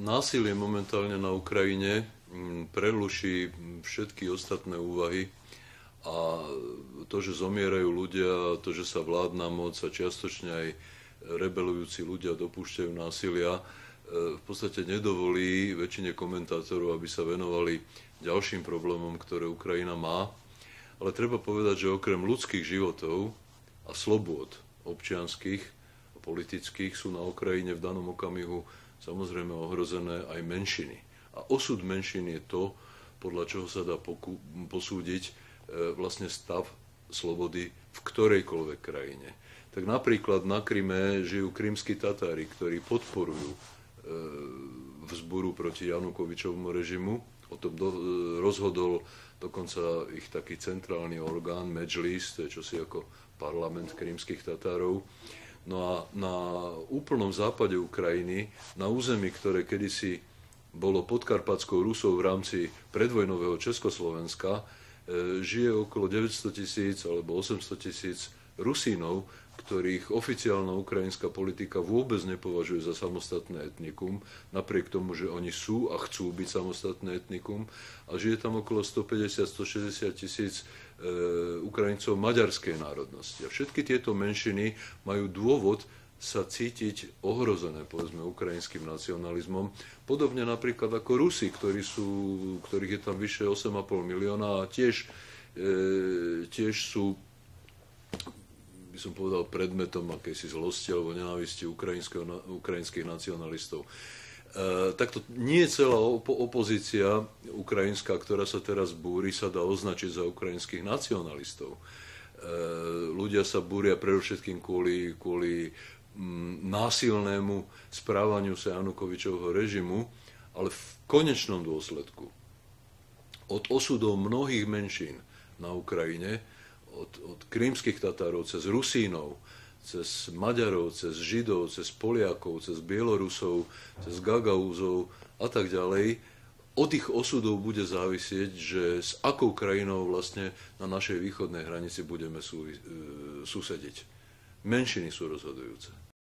násilie momentálne na Ukrajine preruší všetky ostatné úvahy a to, že zomierajú ľudia, to, že sa vládna moc a čiastočne aj rebelujúci ľudia dopúšťajú násilia, v podstate nedovolí väčšine komentátorov, aby sa venovali ďalším problémom, ktoré Ukrajina má. Ale treba povedať, že okrem ľudských životov a slobôd občianskych a politických sú na Ukrajine v danom okamihu samozrejme ohrozené aj menšiny. A osud menšiny je to, podľa čoho sa dá posúdiť vlastne stav slobody v ktorejkoľvek krajine. Tak napríklad na Kryme žijú krymskí Tatári, ktorí podporujú vzburu proti Janukovičovmu režimu. O tom rozhodol dokonca ich taký centrálny orgán Medžlís, to je čosi ako parlament krymských Tatárov. No a na úplnom západe Ukrajiny, na území, ktoré kedysi bolo podkarpatskou Rusou v rámci predvojnového Československa, žije okolo 900 000 alebo 800 000 Rusínov, ktorých oficiálna ukrajinská politika vôbec nepovažuje za samostatné etnikum, napriek tomu, že oni sú a chcú byť samostatné etnikum. A žije tam okolo 150–160 000 Ukrajincov maďarskej národnosti. A všetky tieto menšiny majú dôvod sa cítiť ohrozené, povedzme, ukrajinským nacionalizmom. Podobne napríklad ako Rusi, ktorých je tam vyše 8,5 milióna a tiež sú, by som povedal, predmetom akejsi zlosti alebo nenávisti ukrajinských nacionalistov. Takto nie celá opozícia ukrajinská, ktorá sa teraz búri, sa dá označiť za ukrajinských nacionalistov. Ľudia sa búria predovšetkým kvôli násilnému správaniu sa Janukovičovho režimu, ale v konečnom dôsledku od osudov mnohých menšín na Ukrajine, od krymských Tatárov, cez Rusínov, cez Maďarov, cez Židov, cez Poliakov, cez Bielorusov, cez Gagauzov a tak ďalej, od ich osudov bude závisieť, že s akou krajinou vlastne na našej východnej hranici budeme susediť. Menšiny sú rozhodujúce.